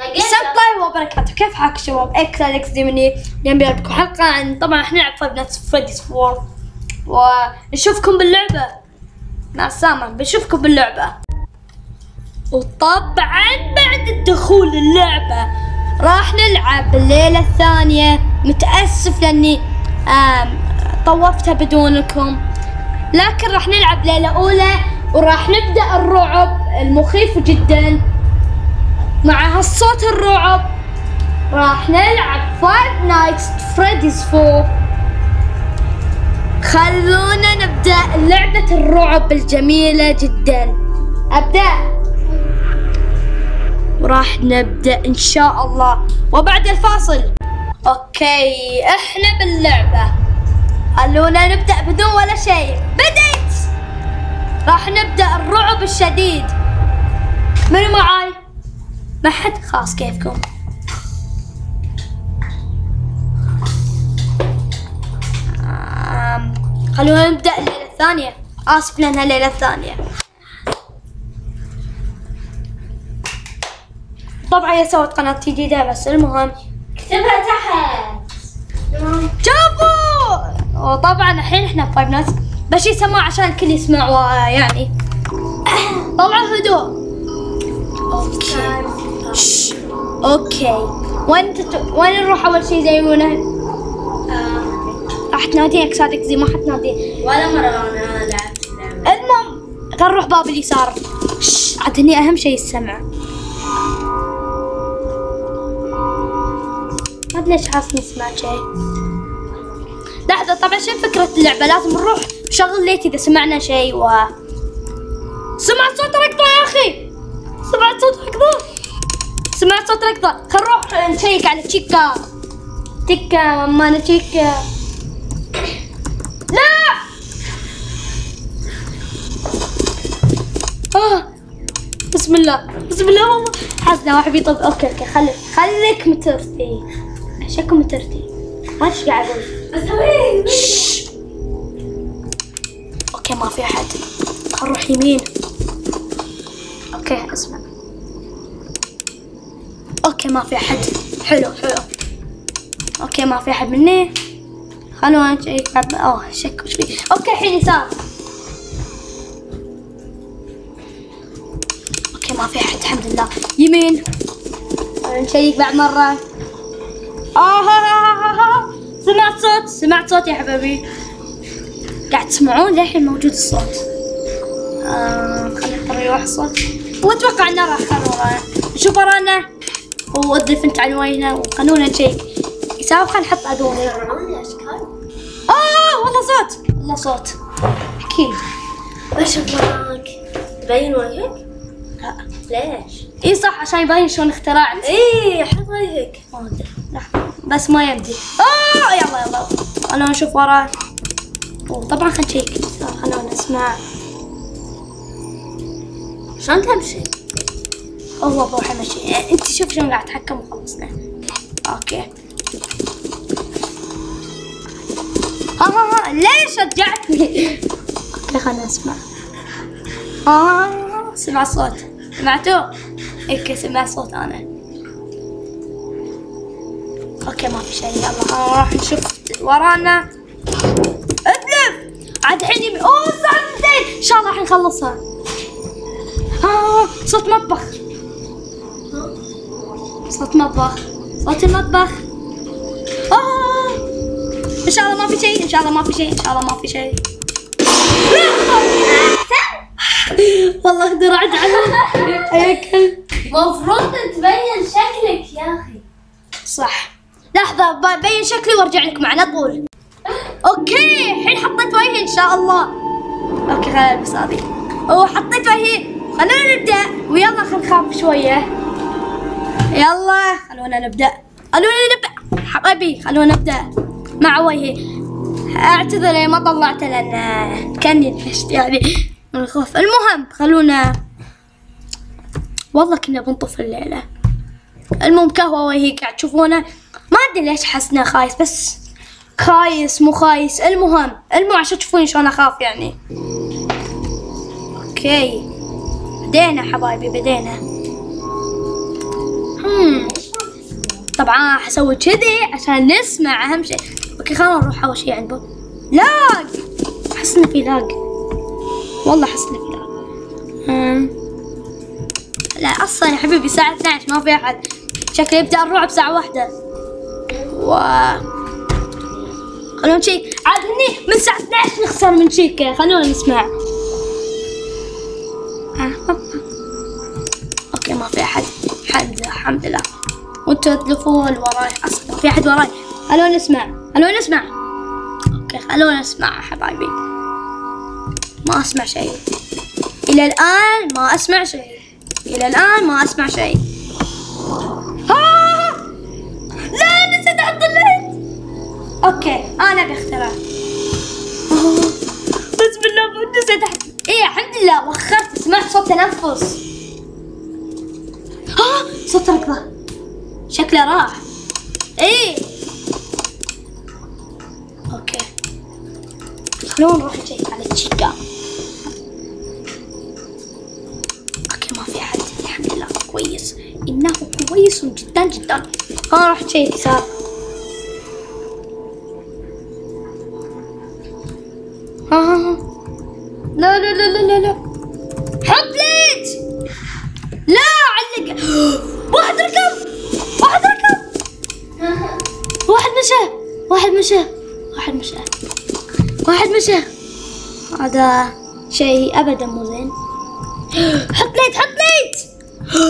السلام الله وبركاته. كيف حالك شباب؟ اكثر لكس دي مني اليوم بيلعبكم حلقة عن طبعا احنا نلعب فايف نايتس ات فريديز 4 ونشوفكم باللعبة مع سامر. بنشوفكم باللعبة وطبعا بعد الدخول اللعبة راح نلعب الليلة الثانية. متأسف لاني طوفتها بدونكم، لكن راح نلعب ليلة اولى وراح نبدأ الرعب المخيف جدا. مع هالصوت الرعب راح نلعب فايف نايتس ات فريديز 4. خلونا نبدأ لعبة الرعب الجميلة جدا. أبدأ وراح نبدأ إن شاء الله وبعد الفاصل. أوكي إحنا باللعبة، خلونا نبدأ بدون ولا شيء. بديت. راح نبدأ الرعب الشديد. من معاي؟ ما حد؟ خلاص كيفكم. خلونا نبدأ الليلة الثانية. آسف لأنها الليلة الثانية. طبعا هي سوت قناة جديدة بس المهم اكتبها تحت. شوفوا وطبعا الحين احنا فايف نايتس. بشيل سماعة عشان الكل يسمع يعني. طبعا هدوء. اوكي. اوكي وين نروح اول شيء زي ما راح تنادينك صادق زي ما حتناديني ولا مره انا لعبت. المهم خل نروح باب اليسار. عاد هني اهم شيء السمع. ما ادري ليش حاسس نسمع شيء. لحظه، طبعا شنو فكره اللعبه؟ لازم نروح نشغل ليت اذا سمعنا شيء. و سمعت صوت ركضه يا اخي، سمعت صوت ركضه، سمعت صوت ركضة. خل نروح نشيك على تشيكا. تشيكا ماما تشيكا. لا بسم الله بسم الله ماما. حاسنا واحد بيطب. اوكي اوكي خليك مترتي. شكو مترتي ما ايش قاعد اقول. اوكي ما في احد. خل نروح يمين. اوكي اسمع. اوكي ما في احد. حلو حلو. اوكي ما في احد مني. خلونا نشيك. اوه شك وش فيه. اوكي الحين يسار. اوكي ما في احد الحمد لله. يمين. خلونا نشيك بعد مرة. سمعت صوت، سمعت صوت يا حبيبي. قاعد تسمعون للحين موجود الصوت. خلينا نروح الصوت. واتوقع انه راح خلونا نشوف ورانا. وادري فنت عنواننا وقانونا شيك يساوي. خلينا نحط ادوار. والله صوت، والله صوت اكيد. وش وراك؟ يبين وجهك؟ لا ليش؟ اي صح عشان يبين شلون اخترعت. اي حط وجهك. ما ادري بس ما يبدي. يلا يلا خلونا نشوف وراه. طبعا خلينا نشيك. خلونا نسمع شلون تمشي. هو بروح امشي. انت شوف شلون قاعد اتحكم وخلصنا. اوكي. ليش رجعتني؟ اوكي خلنا نسمع. سمع صوت. سمعتوه؟ اوكي سمع صوت انا. اوكي ما في شيء. يلا راح نشوف ورانا. ادلف عاد الحين. الساعة 2 ان شاء الله راح نخلصها. صوت مطبخ. صوت مطبخ، صوت المطبخ. ان شاء الله ما في شيء، ان شاء الله ما في شيء، ان شاء الله ما في شيء. والله درعت على كلب. المفروض تبين شكلك يا اخي. صح. لحظة ببين شكلي وارجع لكم على طول. اوكي الحين حطيت وجهي ان شاء الله. اوكي خليني البس هذي. حطيت وجهي. خلونا نبدأ ويلا خلينا نخاف شوية. يلا خلونا نبدأ، خلونا نبدأ حبايبي. خلونا نبدأ مع وجهي. اعتذر ما طلعته لأن كاني نفشت يعني من الخوف. المهم خلونا والله كنا بنطفي الليلة. المهم كهوة وجهي قاعد تشوفونه. ما أدري ليش حسنا خايس بس خايس مو خايس. المهم عشان تشوفوني شلون أخاف يعني. أوكي بدينا حبايبي بدينا. طبعا حسوي كذي عشان نسمع اهم شيء. اوكي خلنا نروح اول شيء عند بوب. لاق، احس انه في لاق، والله احس انه في لاق. لا اصلا يا حبيبي الساعة 12 ما في احد، شكله يبدأ الرعب ساعة 1. خلونا نشيك عاد هني من الساعة 12 نخسر من شيكة. خلونا نسمع. اوكي ما في احد، حد الحمد لله. وانتوا تلفون وراي اصلا ما في احد وراي. خلونا نسمع، خلونا نسمع. اوكي خلونا نسمع حبايبي. ما اسمع شيء الى الان، ما اسمع شيء الى الان، ما اسمع شيء. لا نسيت احط الليت. اوكي انا باختراع. بسم الله نسيت احط. ايه الحمد لله وخرت، سمعت صوت تنفس. صوت ركضه، شكله راح. ايه اوكي خلونا نروح نشيك على الشقة. اوكي ما في احد الحمد لله، كويس انه كويس جدا جدا. خلونا نروح نشيك صار. لا لا لا لا لا حط ليت. لا علق. واحد ركب، واحد ركب، واحد مشى، واحد مشى، واحد مشى، واحد مشى. هذا شيء ابدا مو زين. حط ليت، حط ليت.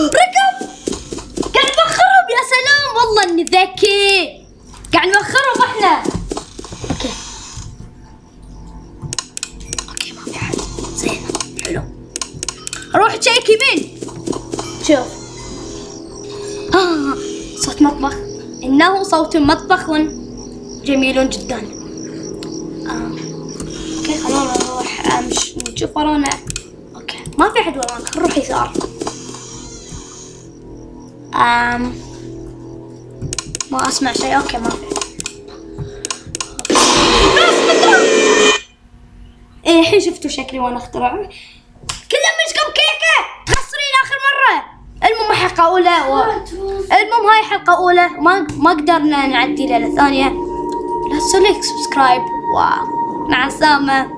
ركب، قاعد نوخرهم. يا سلام والله اني ذكي، قاعد نوخرهم احنا. اوكي اوكي ما في احد زين حلو. روح تشيك يمين. شوف صوت مطبخ، انه صوت مطبخ جميل جدا. اوكي خلونا نروح نشوف ورانا. اوكي ما في احد ورانا، نروح يسار. ما اسمع شيء. اوكي ما في. ايه الحين شفتوا شكلي وانا اخترع كله مش كب كيكه. تخسرين اخر مره. المهم حلقة أولى المهم هاي حلقة أولى، ما قدرنا نعدي للثانية. لا تنسوا لايك سبسكرايب ومع السلامة.